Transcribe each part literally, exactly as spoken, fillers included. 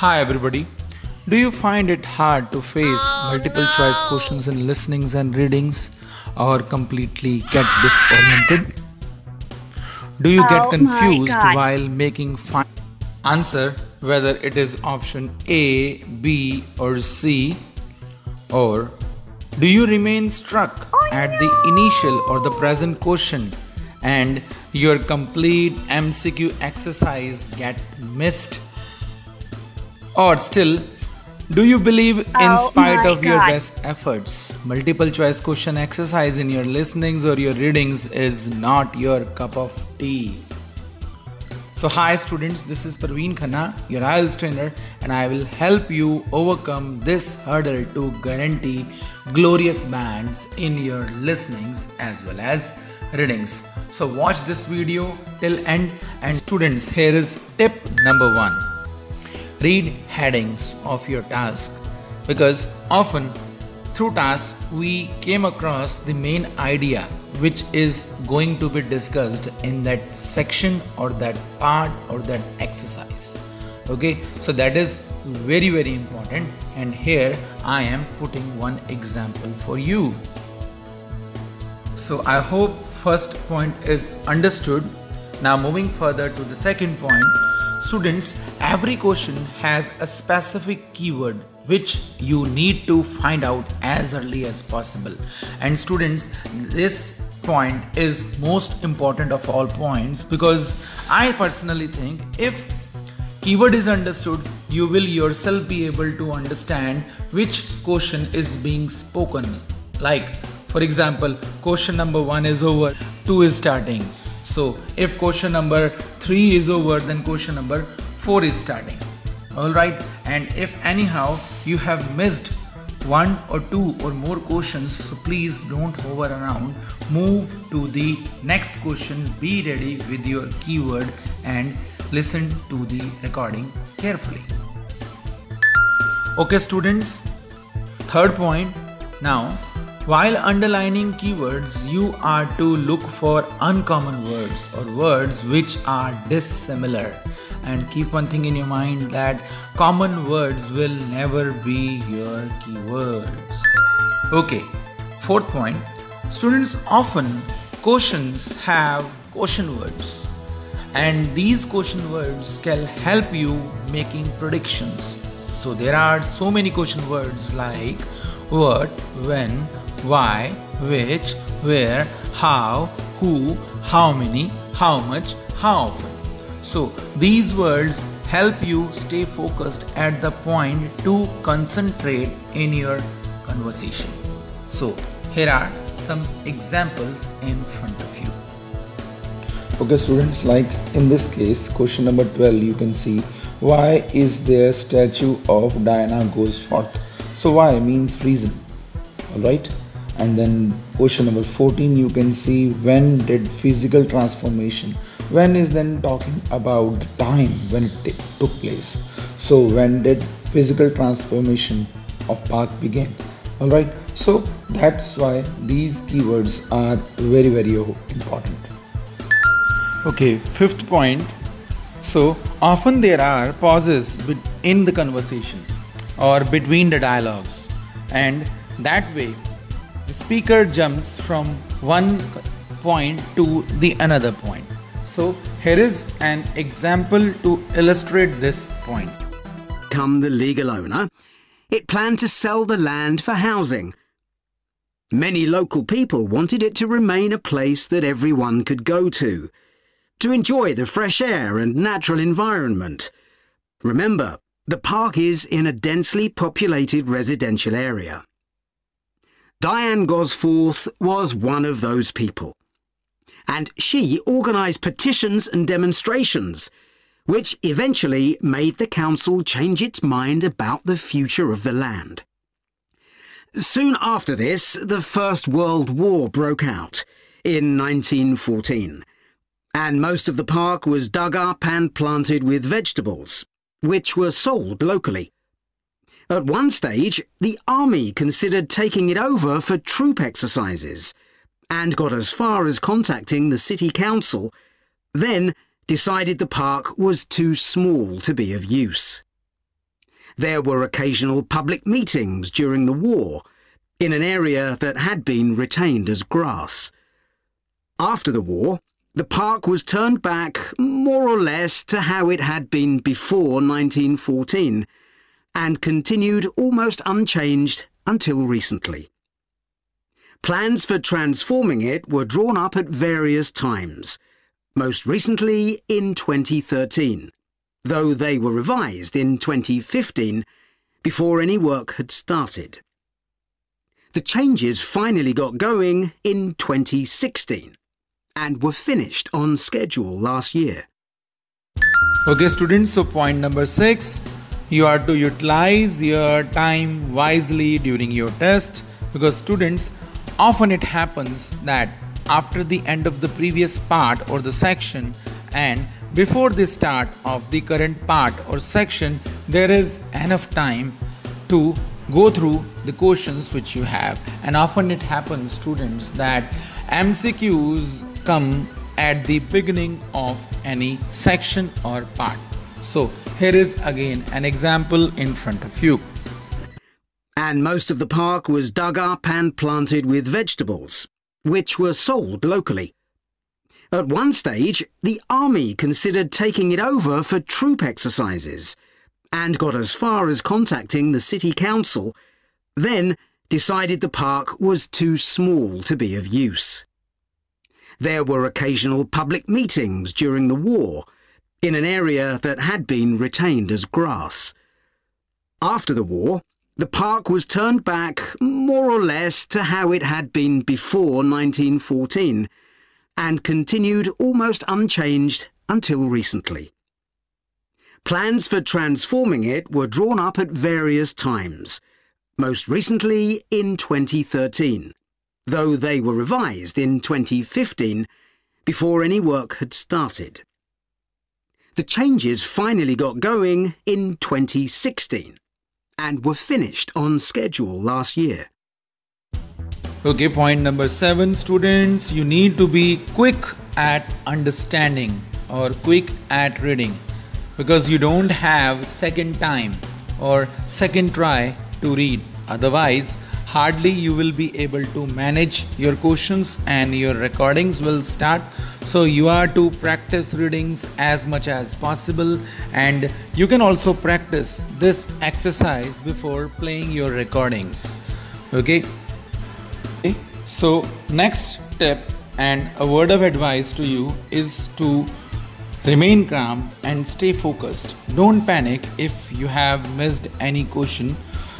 Hi everybody. Do you find it hard to face multiple choice questions in listenings and readings, or completely get disoriented? Do you get confused while making final answer whether it is option A, B or C? Or do you remain struck at the initial or the present question and your complete M C Q exercise get missed? Or still, do you believe in oh spite of God. your best efforts, multiple choice question exercise in your listenings or your readings is not your cup of tea? So hi students, this is Parveen Khanna, your I E L T S trainer, and I will help you overcome this hurdle to guarantee glorious bands in your listenings as well as readings. So watch this video till end, and students, here is tip number one. Read headings of your task, because often through tasks we came across the main idea which is going to be discussed in that section or that part or that exercise. Okay, so that is very very important, and here I am putting one example for you. So I hope first point is understood. Now moving further to the second point. Students, every question has a specific keyword which you need to find out as early as possible. And students, this point is most important of all points, because I personally think if keyword is understood, you will yourself be able to understand which question is being spoken. Like, for example, question number one is over, two is starting. So if question number three is over, then question number four is starting. Alright, and if anyhow you have missed one or two or more questions, so please don't hover around, move to the next question, be ready with your keyword and listen to the recording carefully. Okay students, third point. Now, while underlining keywords, you are to look for uncommon words or words which are dissimilar, and keep one thing in your mind that common words will never be your keywords. Okay, fourth point. Students, often questions have question words, and these question words can help you making predictions. So there are so many question words like what, when, why, which, where, how, who, how many, how much, how often. So these words help you stay focused at the point to concentrate in your conversation. So here are some examples in front of you. Okay students, like in this case question number twelve, you can see why is there statue of Diane Gosforth? So why means reason. Alright, and then question number fourteen, you can see when did physical transformation. When is then talking about the time when it t- took place. So when did physical transformation of Park begin. Alright, so that's why these keywords are very very important. Okay, fifth point. So often there are pauses in the conversation or between the dialogues, and that way the speaker jumps from one point to the another point. So here is an example to illustrate this point. Come the legal owner, it planned to sell the land for housing. Many local people wanted it to remain a place that everyone could go to, to enjoy the fresh air and natural environment. Remember, the park is in a densely populated residential area. Diane Gosforth was one of those people, and she organised petitions and demonstrations, which eventually made the council change its mind about the future of the land. Soon after this, the First World War broke out in nineteen fourteen, and most of the park was dug up and planted with vegetables, which were sold locally. At one stage, the army considered taking it over for troop exercises and got as far as contacting the city council, then decided the park was too small to be of use. There were occasional public meetings during the war, in an area that had been retained as grass. After the war, the park was turned back more or less to how it had been before nineteen fourteen, and continued almost unchanged until recently. Plans for transforming it were drawn up at various times, most recently in twenty thirteen, though they were revised in twenty fifteen before any work had started. The changes finally got going in twenty sixteen and were finished on schedule last year. Okay students, so point number six, you are to utilize your time wisely during your test, because students, often it happens that after the end of the previous part or the section and before the start of the current part or section, there is enough time to go through the questions which you have. And often it happens, students, that M C Qs come at the beginning of any section or part. So here is again an example in front of you. And most of the park was dug up and planted with vegetables, which were sold locally. At one stage, the army considered taking it over for troop exercises and got as far as contacting the city council, then decided the park was too small to be of use. There were occasional public meetings during the war, in an area that had been retained as grass. After the war, the park was turned back more or less to how it had been before nineteen fourteen and continued almost unchanged until recently. Plans for transforming it were drawn up at various times, most recently in twenty thirteen, though they were revised in twenty fifteen before any work had started. The changes finally got going in twenty sixteen. And were finished on schedule last year. Okay, point number seven, students, you need to be quick at understanding or quick at reading, because you don't have second time or second try to read. Otherwise, hardly you will be able to manage your questions and your recordings will start. So you are to practice readings as much as possible, and you can also practice this exercise before playing your recordings. Okay? Okay. So next tip and a word of advice to you is to remain calm and stay focused. Don't panic if you have missed any question.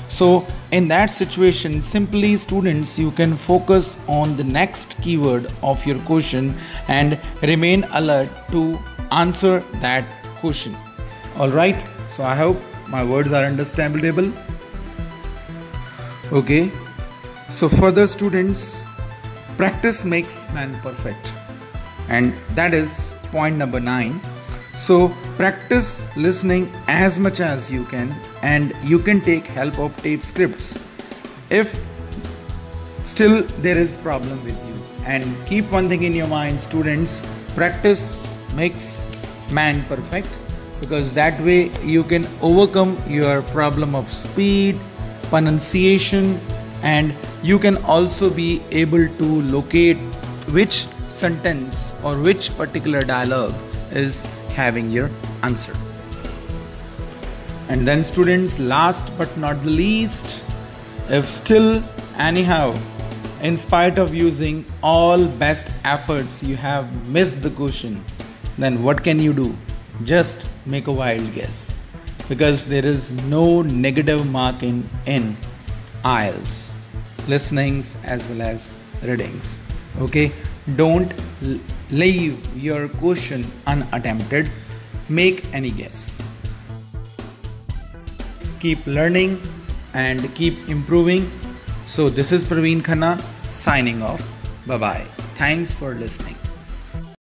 So in that situation, simply students, you can focus on the next keyword of your question and remain alert to answer that question. Alright, so I hope my words are understandable. Okay, so further students, practice makes man perfect, and that is point number nine. So practice listening as much as you can, and you can take help of tape scripts if still there is problem with you. And keep one thing in your mind, students, practice makes man perfect, because that way you can overcome your problem of speed, pronunciation, and you can also be able to locate which sentence or which particular dialogue is having your answer. And then students, last but not the least, if still anyhow, in spite of using all best efforts, you have missed the question, then what can you do? Just make a wild guess, because there is no negative marking in I E L T S, listenings as well as readings. Okay, don't leave your question unattempted. Make any guess. Keep learning and keep improving. So this is Parveen Khanna signing off. Bye bye. Thanks for listening.